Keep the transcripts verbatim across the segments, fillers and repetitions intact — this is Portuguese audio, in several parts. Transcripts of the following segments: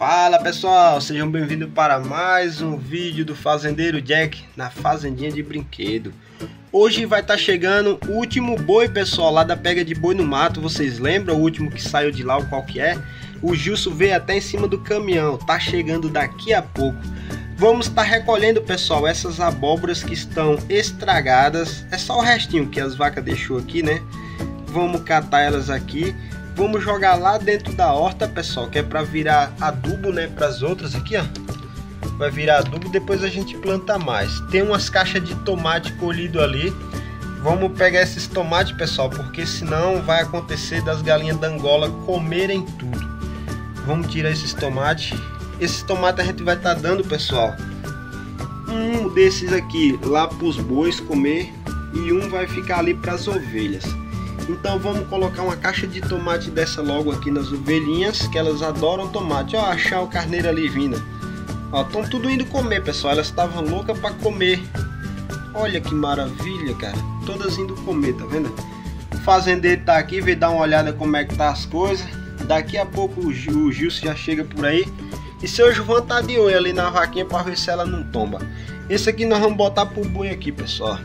Fala pessoal, sejam bem-vindos para mais um vídeo do fazendeiro Jack na fazendinha de brinquedo. Hoje vai estar chegando o último boi, pessoal, lá da pega de boi no mato. Vocês lembram o último que saiu de lá, o qual que é? O Justo veio até em cima do caminhão, tá chegando daqui a pouco. Vamos estar recolhendo, pessoal, essas abóboras que estão estragadas. É só o restinho que as vacas deixou aqui, né? Vamos catar elas aqui. Vamos jogar lá dentro da horta, pessoal, que é para virar adubo, né, para as outras aqui, ó. Vai virar adubo, depois a gente planta mais. Tem umas caixas de tomate colhido ali. Vamos pegar esses tomates, pessoal, porque senão vai acontecer das galinhas da Angola comerem tudo. Vamos tirar esses tomates. Esses tomates a gente vai estar dando, pessoal, um desses aqui lá para os bois comer e um vai ficar ali para as ovelhas. Então vamos colocar uma caixa de tomate dessa logo aqui nas ovelhinhas, que elas adoram tomate. Ó, achar o carneiro ali vindo. Ó, estão tudo indo comer, pessoal. Elas estavam loucas para comer. Olha que maravilha, cara. Todas indo comer, tá vendo? O fazendeiro tá aqui, veio dar uma olhada como é que tá as coisas. Daqui a pouco o Gil já chega por aí. E seu João tá de olho ali na vaquinha para ver se ela não tomba. Esse aqui nós vamos botar pro boi aqui, pessoal.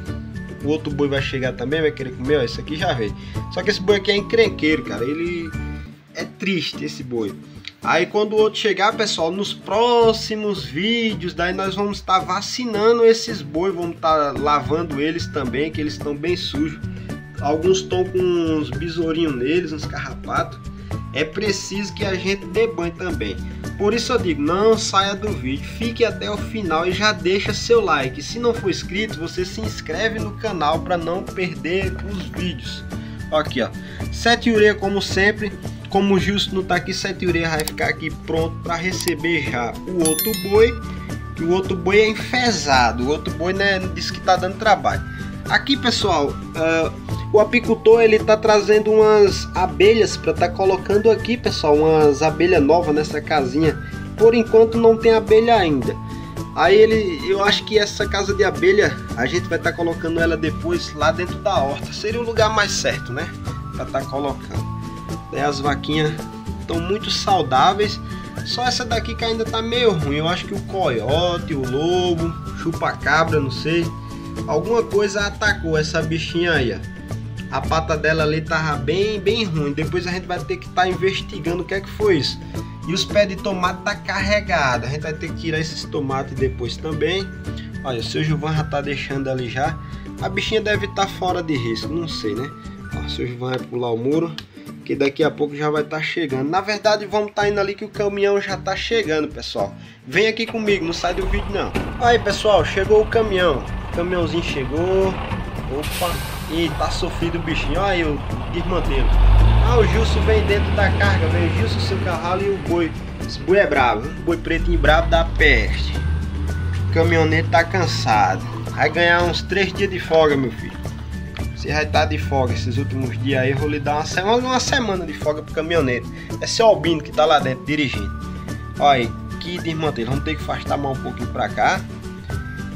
O outro boi vai chegar também, vai querer comer, ó, esse aqui já veio. Só que esse boi aqui é encrenqueiro, cara, ele é triste, esse boi. Aí quando o outro chegar, pessoal, nos próximos vídeos, daí nós vamos estar tá vacinando esses boi, vamos estar tá lavando eles também, que eles estão bem sujos. Alguns estão com uns besourinhos neles, uns carrapatos. É preciso que a gente dê banho também. Por isso eu digo, não saia do vídeo, fique até o final e já deixa seu like. Se não for inscrito, você se inscreve no canal para não perder os vídeos. Aqui, ó, sete ureias como sempre. Como o Justo não tá aqui, sete ureias vai ficar aqui pronto para receber já o outro boi. Que o outro boi é enfezado, o outro boi, né, diz que tá dando trabalho. Aqui, pessoal, uh, o apicultor ele tá trazendo umas abelhas para tá colocando aqui, pessoal, umas abelhas novas nessa casinha. Por enquanto não tem abelha ainda. Aí ele, eu acho que essa casa de abelha a gente vai estar tá colocando ela depois lá dentro da horta. Seria o lugar mais certo, né, para tá colocando. Daí as vaquinhas estão muito saudáveis. Só essa daqui que ainda tá meio ruim. Eu acho que o coiote, o lobo, chupa-cabra, não sei. Alguma coisa atacou essa bichinha aí, ó. A pata dela ali tava bem, bem ruim. Depois a gente vai ter que estar tá investigando o que é que foi isso. E os pés de tomate tá carregado. A gente vai ter que tirar esses tomates depois também. Olha, o seu Juvan já tá deixando ali já. A bichinha deve estar tá fora de risco, não sei, né? Ó, o seu Juvan vai pular o muro, que daqui a pouco já vai estar tá chegando. Na verdade, vamos estar tá indo ali que o caminhão já tá chegando, pessoal. Vem aqui comigo, não sai do vídeo não. Aí, pessoal, chegou o caminhão. O caminhãozinho chegou. Opa, e tá sofrido o bichinho. Olha aí o desmantelo. Ah, o Gilson vem dentro da carga, vem o Gilson, seu cavalo e o boi. Esse boi é bravo, um boi preto e bravo da peste. O caminhoneiro tá cansado. Vai ganhar uns três dias de folga, meu filho. Você vai estar tá de folga esses últimos dias aí. Eu vou lhe dar uma semana, uma semana de folga pro caminhoneiro. É seu Albino que tá lá dentro dirigindo. Olha aí, que desmantelo. Vamos ter que afastar mais um pouquinho pra cá.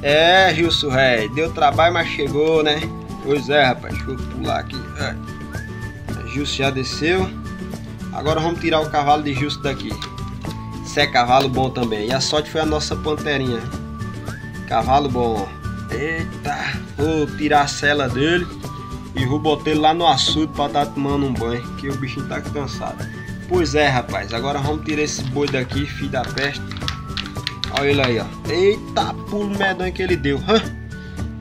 É, Gilson, é, deu trabalho, mas chegou, né? Pois é, rapaz, deixa eu pular aqui. É. Gilson já desceu. Agora vamos tirar o cavalo de Gilson daqui. Isso é cavalo bom também. E a sorte foi a nossa panterinha. Cavalo bom. Eita, vou tirar a sela dele e vou botar ele lá no açude para estar tomando um banho, que o bichinho tá cansado. Pois é, rapaz, agora vamos tirar esse boi daqui, filho da peste. Olha ele aí, ó. Eita, pulo medonho que ele deu. Hã?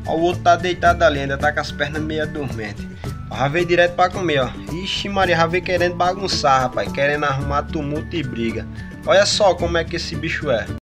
Ó, o outro tá deitado ali, ainda tá com as pernas meio dormentes. Já veio direto pra comer, ó. Ixi, Maria, já veio querendo bagunçar, rapaz. Querendo arrumar tumulto e briga. Olha só como é que esse bicho é.